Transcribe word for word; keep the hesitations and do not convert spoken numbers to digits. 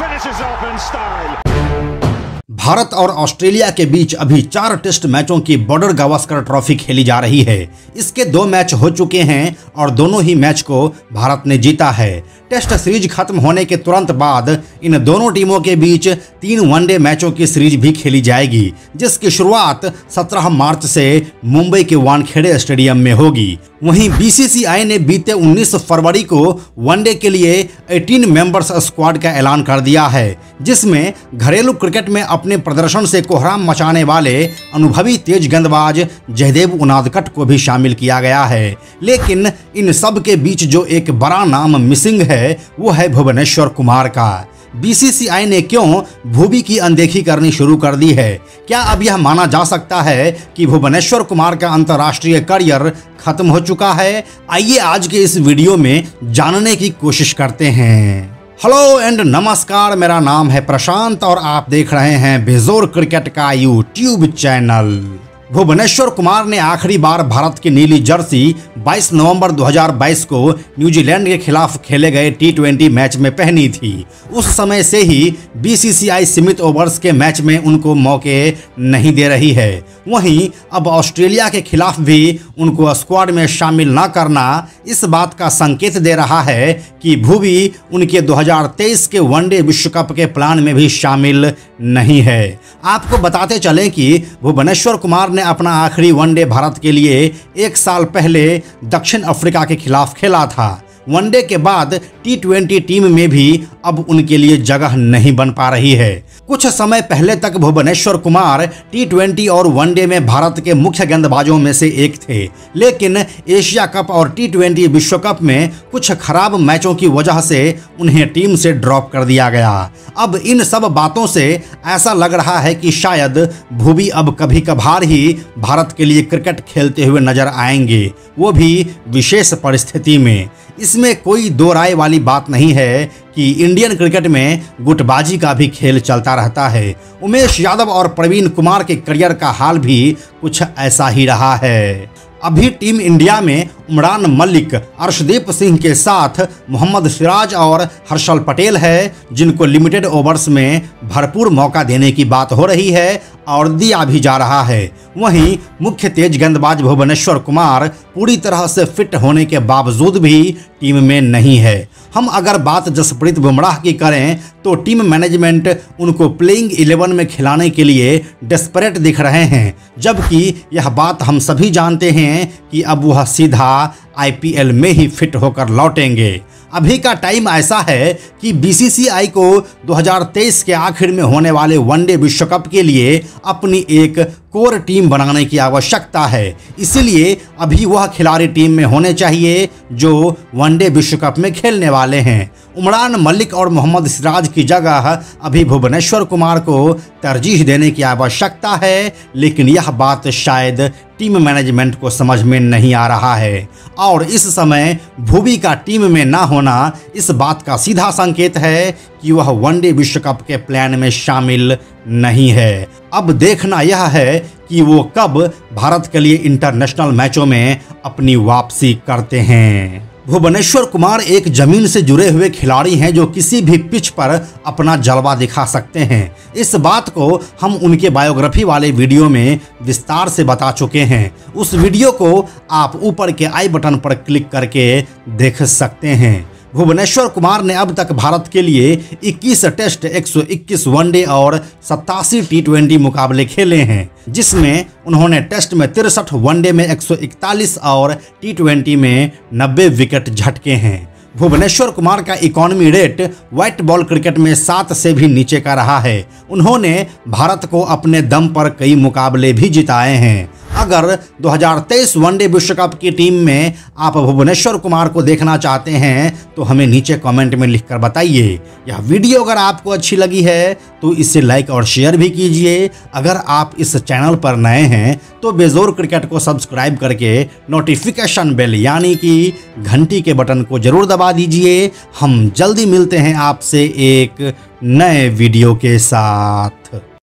finishes off in style. Bharat और Australia के बीच अभी चार टेस्ट मैचों की बॉर्डर गावस्कर ट्रॉफी खेली जा रही है। इसके दो मैच हो चुके हैं और दोनों ही मैच को भारत ने जीता है। टेस्ट सीरीज खत्म होने के तुरंत बाद इन दोनों टीमों के बीच तीन वनडे मैचों की सीरीज भी खेली जाएगी, जिसकी शुरुआत सत्रह मार्च से मुंबई के वानखेड़े स्टेडियम में होगी। वहीं बीसीसीआई ने बीते उन्नीस फरवरी को वनडे के लिए अठारह मेंबर्स स्क्वाड का ऐलान कर दिया है, जिसमें घरेलू क्रिकेट में अपने प्रदर्शन से कोहराम मचाने वाले अनुभवी तेज गेंदबाज जयदेव उनादकट को भी शामिल किया गया है। लेकिन इन सब के बीच जो एक बड़ा नाम मिसिंग है वो है भुवनेश्वर कुमार का। बीसीसीआई ने क्यों भुवी की अनदेखी करनी शुरू कर दी है? क्या अब यह माना जा सकता है कि भुवनेश्वर कुमार का अंतर्राष्ट्रीय करियर खत्म हो चुका है? आइए आज के इस वीडियो में जानने की कोशिश करते हैं। हेलो एंड नमस्कार, मेरा नाम है प्रशांत और आप देख रहे हैं बेजोड़ क्रिकेट का यूट्यूब चैनल। भुवनेश्वर कुमार ने आखिरी बार भारत की नीली जर्सी बाईस नवंबर दो हज़ार बाईस को न्यूजीलैंड के खिलाफ खेले गए टी ट्वेंटी मैच में पहनी थी। उस समय से ही बीसीसीआई सीमित ओवर्स के मैच में उनको मौके नहीं दे रही है। वहीं अब ऑस्ट्रेलिया के खिलाफ भी उनको स्क्वाड में शामिल न करना इस बात का संकेत दे रहा है कि भुवी उनके दो हज़ार तेईस के वनडे विश्व कप के प्लान में भी शामिल नहीं है। आपको बताते चलें कि भुवनेश्वर कुमार ने अपना आखिरी वनडे भारत के लिए एक साल पहले दक्षिण अफ्रीका के खिलाफ खेला था। वनडे के बाद टी ट्वेंटी टीम में भी अब उनके लिए जगह नहीं बन पा रही है। कुछ समय पहले तक भुवनेश्वर कुमार टी ट्वेंटी और वनडे में भारत के मुख्य गेंदबाजों में से एक थे, लेकिन एशिया कप और टी ट्वेंटी विश्व कप में कुछ खराब मैचों की वजह से उन्हें टीम से ड्रॉप कर दिया गया। अब इन सब बातों से ऐसा लग रहा है कि शायद भुवी अब कभी कभार ही भारत के लिए क्रिकेट खेलते हुए नजर आएंगे, वो भी विशेष परिस्थिति में। इसमें कोई दो राय वाली बात नहीं है कि इंडियन क्रिकेट में गुटबाजी का भी खेल चलता रहता है। उमेश यादव और प्रवीण कुमार के करियर का हाल भी कुछ ऐसा ही रहा है। अभी टीम इंडिया में उमरान मलिक, अर्शदीप सिंह के साथ मोहम्मद सिराज और हर्षल पटेल है, जिनको लिमिटेड ओवर्स में भरपूर मौका देने की बात हो रही है और दिया भी जा रहा है। वहीं मुख्य तेज गेंदबाज भुवनेश्वर कुमार पूरी तरह से फिट होने के बावजूद भी टीम में नहीं है। हम अगर बात जसप्रीत बुमराह की करें तो टीम मैनेजमेंट उनको प्लेइंग इलेवन में खिलाने के लिए डेस्परेट दिख रहे हैं, जबकि यह बात हम सभी जानते हैं कि अब वह सीधा आई पी एल में ही फिट होकर लौटेंगे। अभी का टाइम ऐसा है कि बीसीसीआई को दो हज़ार तेईस के आखिर में होने वाले वनडे विश्व कप के लिए अपनी एक कोर टीम बनाने की आवश्यकता है। इसीलिए अभी वह खिलाड़ी टीम में होने चाहिए जो वनडे विश्व कप में खेलने वाले हैं। उमरान मलिक और मोहम्मद सिराज की जगह अभी भुवनेश्वर कुमार को तरजीह देने की आवश्यकता है, लेकिन यह बात शायद टीम मैनेजमेंट को समझ में नहीं आ रहा है। और इस समय भुवी का टीम में ना होना इस बात का सीधा संकेत है कि वह वनडे विश्व कप के प्लान में शामिल नहीं है। अब देखना यह है कि वो कब भारत के लिए इंटरनेशनल मैचों में अपनी वापसी करते हैं। भुवनेश्वर कुमार एक जमीन से जुड़े हुए खिलाड़ी हैं जो किसी भी पिच पर अपना जलवा दिखा सकते हैं। इस बात को हम उनके बायोग्राफी वाले वीडियो में विस्तार से बता चुके हैं। उस वीडियो को आप ऊपर के आई बटन पर क्लिक करके देख सकते हैं। भुवनेश्वर कुमार ने अब तक भारत के लिए इक्कीस टेस्ट, एक सौ इक्कीस वनडे और सतासी टी ट्वेंटी मुकाबले खेले हैं, जिसमें उन्होंने टेस्ट में तिरसठ, वनडे में एक सौ इकतालीस और टी ट्वेंटी में नब्बे विकेट झटके हैं। भुवनेश्वर कुमार का economy rate white ball cricket में सात से भी नीचे का रहा है। उन्होंने भारत को अपने दम पर कई मुकाबले भी जिताए हैं। अगर दो हज़ार तेईस वनडे विश्व कप की टीम में आप भुवनेश्वर कुमार को देखना चाहते हैं तो हमें नीचे कमेंट में लिखकर बताइए। यह वीडियो अगर आपको अच्छी लगी है तो इसे लाइक और शेयर भी कीजिए। अगर आप इस चैनल पर नए हैं तो बेजोड़ क्रिकेट को सब्सक्राइब करके नोटिफिकेशन बेल यानी कि घंटी के बटन को जरूर दबा दीजिए। हम जल्दी मिलते हैं आपसे एक नए वीडियो के साथ।